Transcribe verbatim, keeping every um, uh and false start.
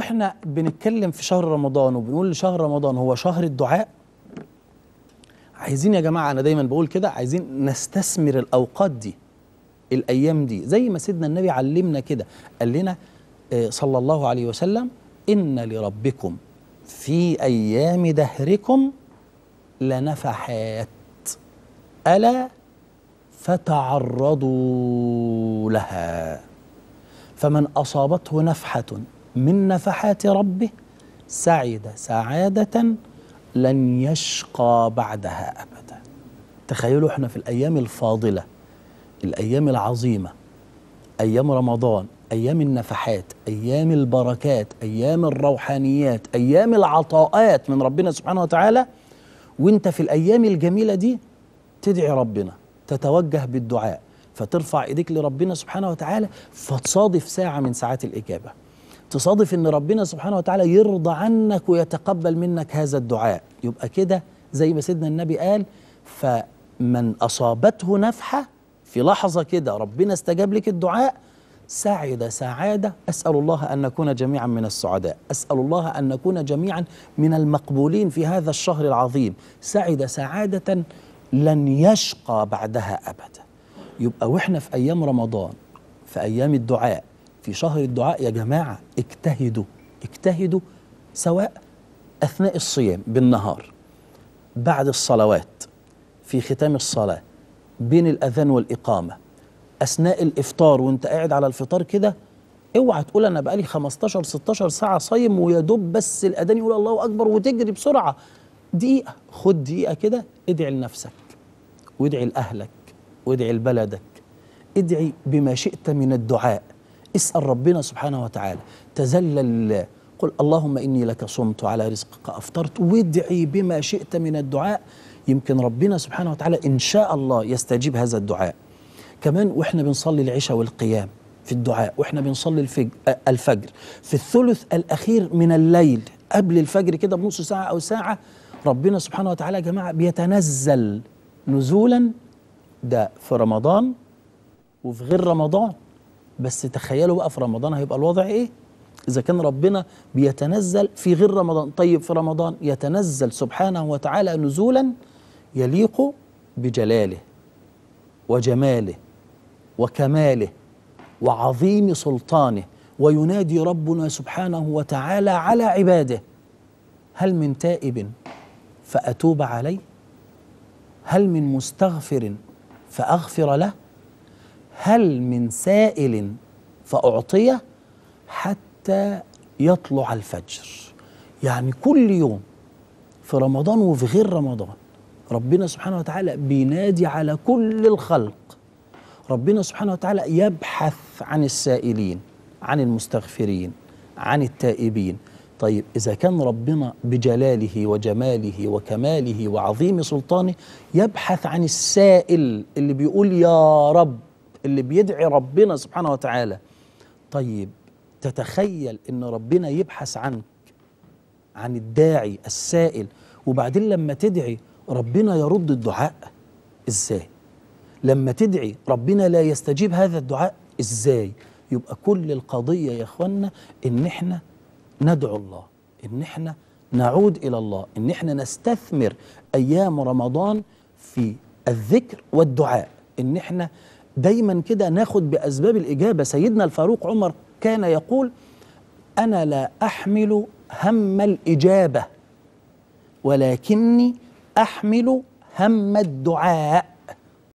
واحنا بنتكلم في شهر رمضان وبنقول شهر رمضان هو شهر الدعاء، عايزين يا جماعه، انا دايما بقول كده، عايزين نستثمر الاوقات دي، الايام دي، زي ما سيدنا النبي علمنا كده، قال لنا صلى الله عليه وسلم: ان لربكم في ايام دهركم لنفحات الا فتعرضوا لها، فمن اصابته نفحه من نفحات ربه سعد سعادة لن يشقى بعدها أبدا. تخيلوا احنا في الأيام الفاضلة، الأيام العظيمة، أيام رمضان، أيام النفحات، أيام البركات، أيام الروحانيات، أيام العطاءات من ربنا سبحانه وتعالى، وانت في الأيام الجميلة دي تدعي ربنا، تتوجه بالدعاء، فترفع إيديك لربنا سبحانه وتعالى، فتصادف ساعة من ساعات الإجابة، تصادف ان ربنا سبحانه وتعالى يرضى عنك ويتقبل منك هذا الدعاء. يبقى كده زي ما سيدنا النبي قال: فمن اصابته نفحه في لحظه كده ربنا استجاب لك الدعاء سعد سعاده. اسال الله ان نكون جميعا من السعداء، اسال الله ان نكون جميعا من المقبولين في هذا الشهر العظيم، سعد سعاده لن يشقى بعدها ابدا. يبقى واحنا في ايام رمضان، في ايام الدعاء، في شهر الدعاء يا جماعة، اجتهدوا اجتهدوا سواء أثناء الصيام بالنهار، بعد الصلوات، في ختام الصلاة، بين الأذان والإقامة، أثناء الإفطار وانت قاعد على الفطار كده. اوعى تقول أنا بقالي خمستاشر ستاشر ساعة صايم ويدوب بس الأذان يقول الله أكبر وتجري بسرعة. دقيقة، خد دقيقة كده، ادعي لنفسك وادعي لأهلك وادعي لبلدك، ادعي بما شئت من الدعاء، اسأل ربنا سبحانه وتعالى، تذلل، قل اللهم إني لك صمت على رزقك أفطرت، وادعي بما شئت من الدعاء. يمكن ربنا سبحانه وتعالى إن شاء الله يستجيب هذا الدعاء. كمان وإحنا بنصلي العشاء والقيام في الدعاء، وإحنا بنصلي الفجر, الفجر في الثلث الأخير من الليل قبل الفجر كده بنص ساعة أو ساعة، ربنا سبحانه وتعالى يا جماعة بيتنزل نزولا، ده في رمضان وفي غير رمضان. بس تخيلوا بقى في رمضان هيبقى الوضع ايه؟ إذا كان ربنا بيتنزل في غير رمضان، طيب في رمضان يتنزل سبحانه وتعالى نزولا يليق بجلاله وجماله وكماله وعظيم سلطانه، وينادي ربنا سبحانه وتعالى على عباده: هل من تائب فأتوب عليه؟ هل من مستغفر فأغفر له؟ هل من سائل فأعطيه؟ حتى يطلع الفجر. يعني كل يوم في رمضان وفي غير رمضان ربنا سبحانه وتعالى بينادي على كل الخلق، ربنا سبحانه وتعالى يبحث عن السائلين، عن المستغفرين، عن التائبين. طيب إذا كان ربنا بجلاله وجماله وكماله وعظيم سلطانه يبحث عن السائل اللي بيقول يا رب، اللي بيدعي ربنا سبحانه وتعالى، طيب تتخيل ان ربنا يبحث عنك، عن الداعي السائل، وبعدين لما تدعي ربنا يرد الدعاء ازاي؟ لما تدعي ربنا لا يستجيب هذا الدعاء ازاي؟ يبقى كل القضية يا اخوانا ان احنا ندعو الله، ان احنا نعود الى الله، ان احنا نستثمر ايام رمضان في الذكر والدعاء، ان احنا دايما كده ناخد بأسباب الإجابة. سيدنا الفاروق عمر كان يقول: أنا لا أحمل هم الإجابة ولكني أحمل هم الدعاء.